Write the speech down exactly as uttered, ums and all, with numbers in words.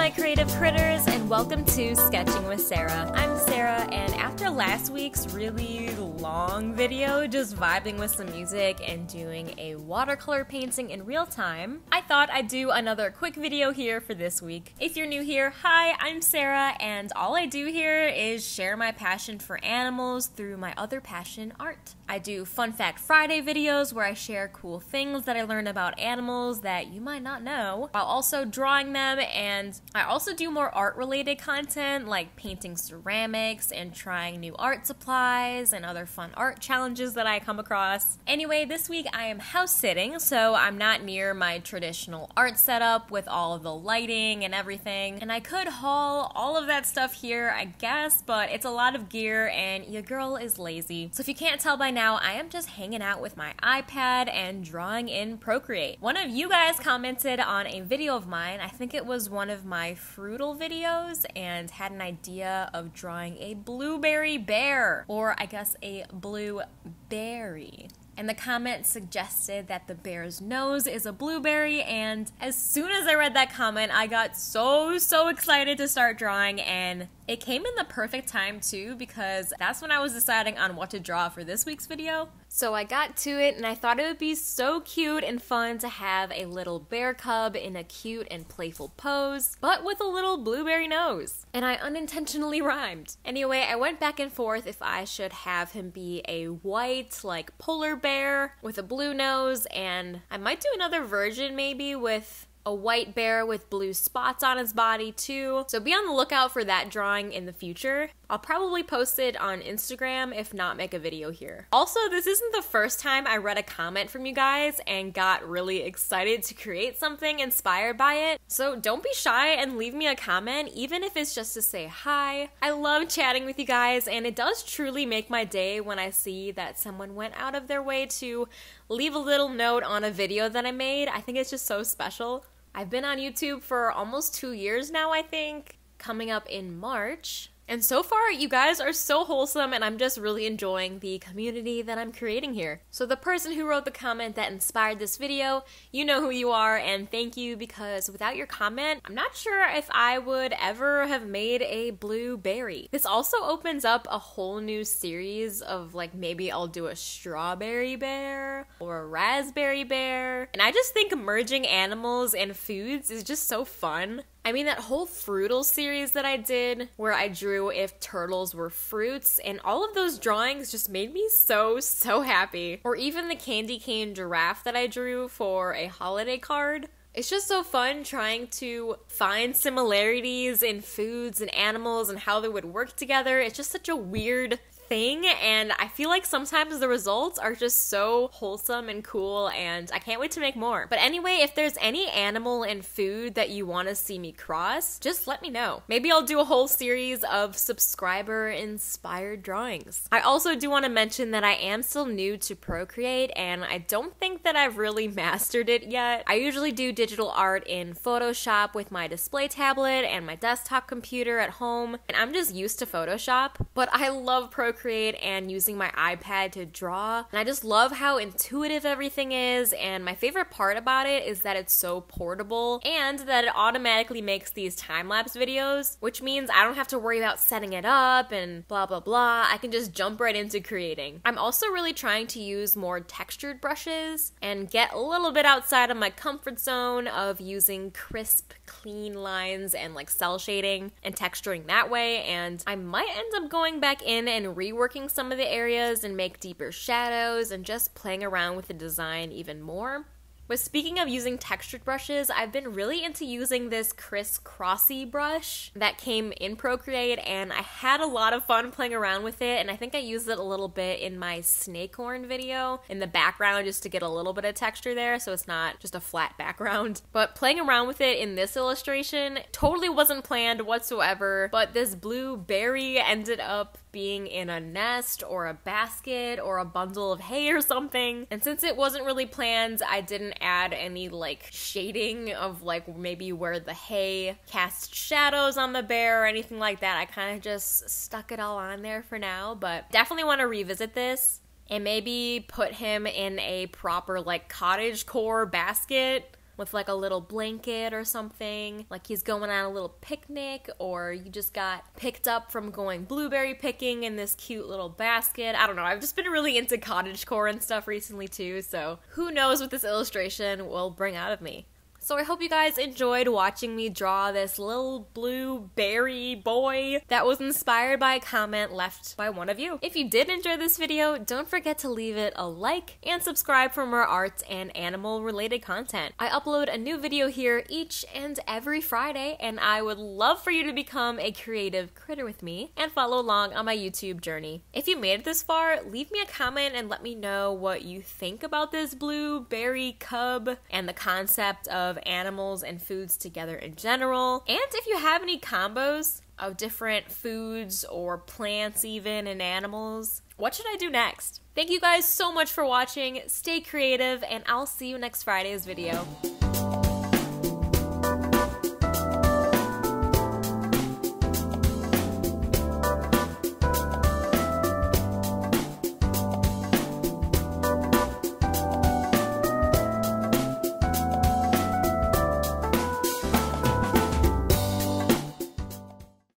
my creative critters, and welcome to Sketching with Sarah. I'm Sarah, and after last week's really long video just vibing with some music and doing a watercolor painting in real time, I thought I'd do another quick video here for this week. If you're new here, hi, I'm Sarah, and all I do here is share my passion for animals through my other passion, art. I do Fun Fact Friday videos where I share cool things that I learn about animals that you might not know, while also drawing them, and I also do more art-related content like painting ceramics and trying new art supplies and other fun art challenges that I come across. Anyway, this week I am house-sitting, so I'm not near my traditional art setup with all of the lighting and everything, and I could haul all of that stuff here, I guess, but it's a lot of gear and your girl is lazy. So if you can't tell by now, Now I am just hanging out with my iPad and drawing in Procreate. One of you guys commented on a video of mine, I think it was one of my Fruitles videos, and had an idea of drawing a blueberry bear, or I guess a blueberry. And the comment suggested that the bear's nose is a blueberry, and as soon as I read that comment, I got so, so excited to start drawing, and it came in the perfect time too, because that's when I was deciding on what to draw for this week's video. So I got to it, and I thought it would be so cute and fun to have a little bear cub in a cute and playful pose, but with a little blueberry nose. And I unintentionally rhymed. Anyway, I went back and forth if I should have him be a white, like, polar bear with a blue nose, and I might do another version maybe with a white bear with blue spots on his body too, so be on the lookout for that drawing in the future. I'll probably post it on Instagram, if not make a video here. Also, this isn't the first time I read a comment from you guys and got really excited to create something inspired by it, so don't be shy and leave me a comment, even if it's just to say hi. I love chatting with you guys, and it does truly make my day when I see that someone went out of their way to leave a little note on a video that I made. I think it's just so special. I've been on YouTube for almost two years now, I think, coming up in March. And so far, you guys are so wholesome, and I'm just really enjoying the community that I'm creating here. So the person who wrote the comment that inspired this video, you know who you are, and thank you, because without your comment, I'm not sure if I would ever have made a blueberry. This also opens up a whole new series of, like, maybe I'll do a strawberry bear or a raspberry bear. And I just think merging animals and foods is just so fun. I mean, that whole Fruitles series that I did where I drew if turtles were fruits, and all of those drawings just made me so, so happy. Or even the candy cane giraffe that I drew for a holiday card. It's just so fun trying to find similarities in foods and animals and how they would work together. It's just such a weird thing, and I feel like sometimes the results are just so wholesome and cool, and I can't wait to make more. But anyway, if there's any animal and food that you want to see me cross, just let me know. Maybe I'll do a whole series of subscriber inspired drawings. I also do want to mention that I am still new to Procreate, and I don't think that I've really mastered it yet. I usually do digital art in Photoshop with my display tablet and my desktop computer at home, and I'm just used to Photoshop, but I love Procreate Create and using my iPad to draw, and I just love how intuitive everything is, and my favorite part about it is that it's so portable and that it automatically makes these time-lapse videos, which means I don't have to worry about setting it up and blah blah blah. I can just jump right into creating. I'm also really trying to use more textured brushes and get a little bit outside of my comfort zone of using crisp, clean lines and like cell shading and texturing that way, and I might end up going back in and re reworking some of the areas and make deeper shadows and just playing around with the design even more. But speaking of using textured brushes, I've been really into using this crisscrossy brush that came in Procreate, and I had a lot of fun playing around with it, and I think I used it a little bit in my Snakorn video in the background just to get a little bit of texture there, so it's not just a flat background. But playing around with it in this illustration totally wasn't planned whatsoever, but this blueberry ended up being in a nest or a basket or a bundle of hay or something. And since it wasn't really planned, I didn't add any like shading of like maybe where the hay casts shadows on the bear or anything like that. I kind of just stuck it all on there for now, but definitely want to revisit this and maybe put him in a proper like cottagecore basket with like a little blanket or something, like he's going on a little picnic, or you just got picked up from going blueberry picking in this cute little basket. I don't know, I've just been really into cottagecore and stuff recently too, so who knows what this illustration will bring out of me. So I hope you guys enjoyed watching me draw this little blueberry boy that was inspired by a comment left by one of you. If you did enjoy this video, don't forget to leave it a like and subscribe for more arts and animal related content. I upload a new video here each and every Friday, and I would love for you to become a creative critter with me and follow along on my YouTube journey. If you made it this far, leave me a comment and let me know what you think about this blueberry cub and the concept of Of animals and foods together in general. And if you have any combos of different foods or plants even and animals, what should I do next? Thank you guys so much for watching. Stay creative, and I'll see you next Friday's video.